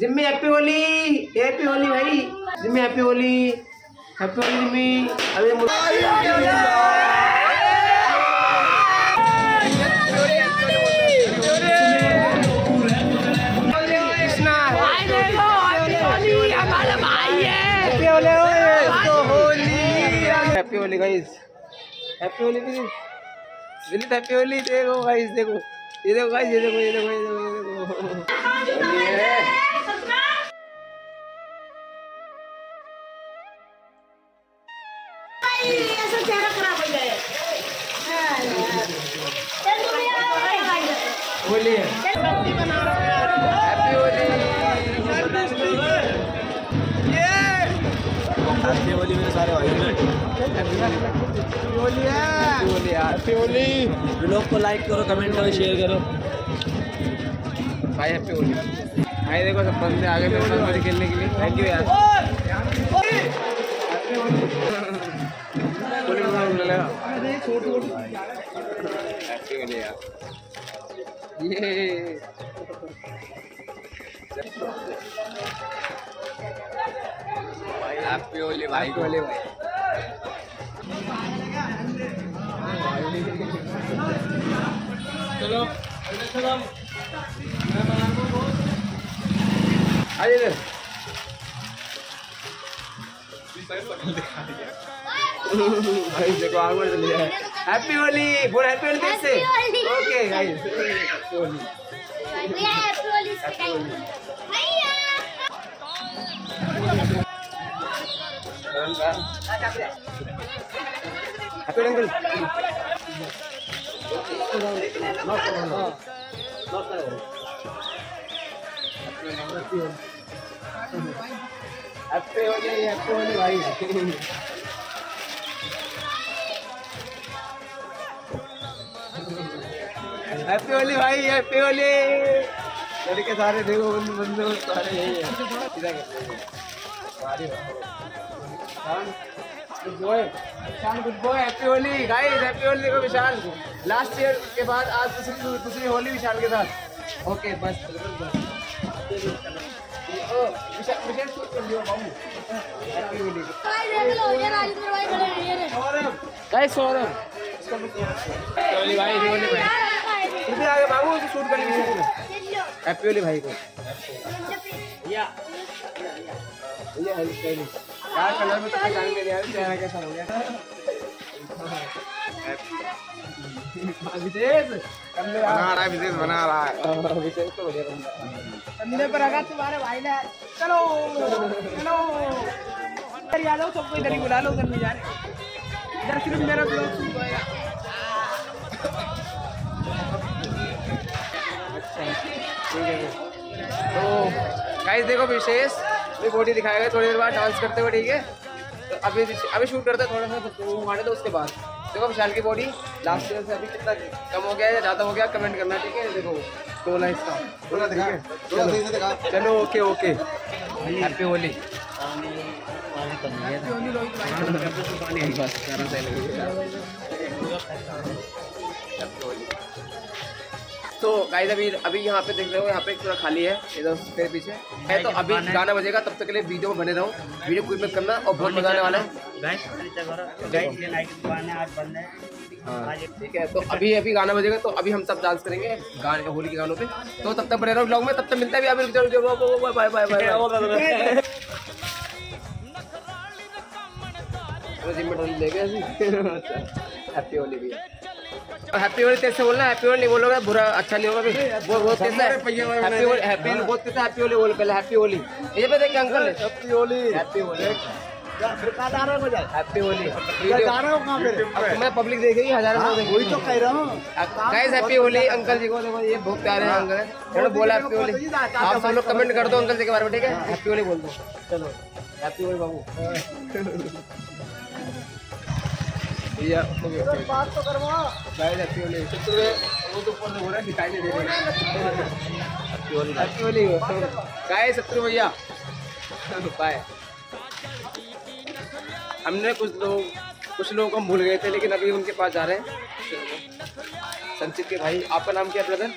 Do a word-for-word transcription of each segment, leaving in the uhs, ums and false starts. Jimmy happy Holi, happy Holi भाई, Jimmy happy Holi, happy Holi Jimmy. अरे happy Holi guys, happy Holi please, happy Holi. देखो guys, देखो ये देखो गाइस, ये देखो ये देखो ये देखो ये देखो ये ऐसा चेहरा खराब हो गया होली बना रहा है। हैप्पी होली, ये हैप्पी होली मेरे सारे भाई। हैप्पी होली, व्लॉग को लाइक करो, कमेंट करो, शेयर करो भाई। हैप्पी होली भाई, देखो सब बंदे आगे मेरे खेलने के लिए। थैंक यू यार। हैप्पी होली यार, ये हैप्पी होली भाई, होली भाई। चलो आइए इधर, भाई देखो आग बढ़ रही है। हैप्पी होली बोल, हैप्पी होली कैसे? Okay guys, happy Holi, happy Holi happy uncle. Happy Holi, happy Holi भाई। हैप्पी होली भाई, हैप्पी होली। लड़के सारे देखो, बंदे बंदे सारे यही है। Good boy Vishal, good boy. Happy Holi guys, happy Holi. देखो विशाल, लास्ट ईयर के बाद आज दूसरी दूसरी होली विशाल के साथ। ओके बस, गाइस सौरभ होली भाई, होली भाई आगे बाबू शूट कर लीजिए। हैप्पी होली भाई को या ये हेल्प कर यार, कलर में तो जान ले यार, चेहरा कैसा हो गया। विशेष बना रहा है, विशेष बना रहा है, विशेष तो बढ़िया बन रहा है। कंधे पर आगा तुम्हारे भाई ने। चलो चलो इधर आ जाओ, सबको इधर ही बुला लो। करने जा रहे इधर, सिर्फ मेरा ब्लॉग शूट होएगा। अच्छा ठीक है तो गाइस, देखो विशेष ये बॉडी दिखाएगा थोड़ी देर बाद डांस करते हुए, ठीक है। तो अभी अभी शूट करता है, थोड़ा सा मारे तो उसके बाद देखो विशाल की बॉडी लास्ट ईयर से अभी कितना कम हो गया है, ज़्यादा हो गया, कमेंट करना ठीक है। देखो गोला इसका, चलो ओके ओके। हैप्पी होली, तो गाइस अभी अभी यहाँ पे देख रहे हो, यहाँ पे पूरा खाली है, इधर उसके पीछे है। तो अभी गाना बजेगा, तब तक के लिए वीडियो में बने रहो। वीडियो कुछ मत करना और बहुत मजा आने वाला है। हाँ ठीक है, तो अभी अभी गाना बजेगा, तो अभी हम सब डांस करेंगे गाने, होली के गानों पे। तो तब तक बने रहो ब्लॉग में, तब तक मिलता है। Bye bye bye. Happy Holi भैया, और हैप्पी होली कैसे बोलना, हैप्पी होली नहीं बोलोगे बुरा अच्छा नहीं होगा। बहुत कैसा है हैप्पी होली, हैप्पी बहुत कैसा हैप्पी होली बोल पहले। हैप्पी होली ये पे देख uncle, happy Holi, happy Holi happy Holi मैं पब्लिक देखेगी हजारों लोग, वही तो कह रहा हूँ guys. Happy Holi uncle ji को देखो, ये बहुत प्यारे हैं अंकल, चलो बोला हैप्पी होली। आप सब लोग कमेंट कर दो अंकल जी के बारे में, ठीक है। हैप्पी होली बोल दो, चलो हैप्पी होली बाबू या बात तो करवा। हैप्पी होली वो तो फोन हो रहा है, दिखाई नहीं दे रहा है। Happy Holi, happy Holi guys, Sattu भैया बाय। हमने कुछ लोग कुछ लोगों को हम भूल गए थे, लेकिन अभी उनके पास जा रहे हैं। संचित के भाई, आपका नाम क्या ब्रदर?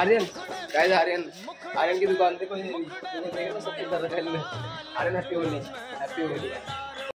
आर्यन गाइस, आर्यन आर्यन की दुकान पे कोई सब कुछ कर रहा है। Aryan happy Holi happy Holi